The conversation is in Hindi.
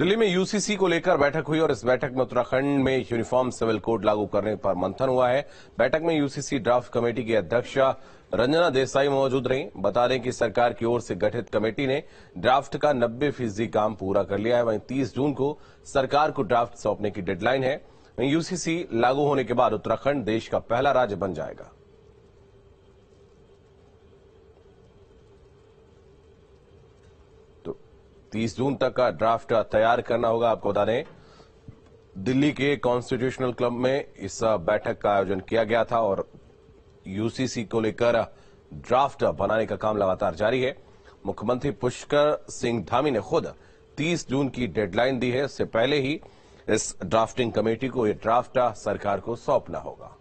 दिल्ली में यूसीसी को लेकर बैठक हुई और इस बैठक में उत्तराखंड में यूनिफॉर्म सिविल कोड लागू करने पर मंथन हुआ है। बैठक में यूसीसी ड्राफ्ट कमेटी की अध्यक्ष रंजना देसाई मौजूद रहीं। बता दें कि सरकार की ओर से गठित कमेटी ने ड्राफ्ट का 90% काम पूरा कर लिया है। वहीं 30 जून को सरकार को ड्राफ्ट सौंपने की डेडलाइन है। यूसीसी लागू होने के बाद उत्तराखंड देश का पहला राज्य बन जाएगा। तो 30 जून तक का ड्राफ्ट तैयार करना होगा। आपको बता दें दिल्ली के कॉन्स्टिट्यूशनल क्लब में इस बैठक का आयोजन किया गया था और यूसीसी को लेकर ड्राफ्ट बनाने का काम लगातार जारी है। मुख्यमंत्री पुष्कर सिंह धामी ने खुद 30 जून की डेडलाइन दी है। इससे पहले ही इस ड्राफ्टिंग कमेटी को यह ड्राफ्ट सरकार को सौंपना होगा।